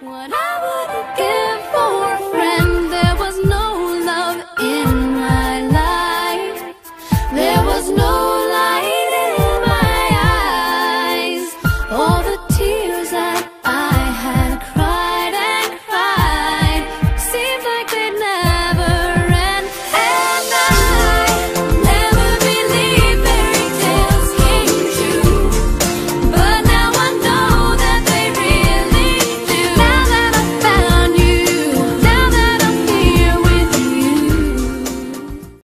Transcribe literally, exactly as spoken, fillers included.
what I would give.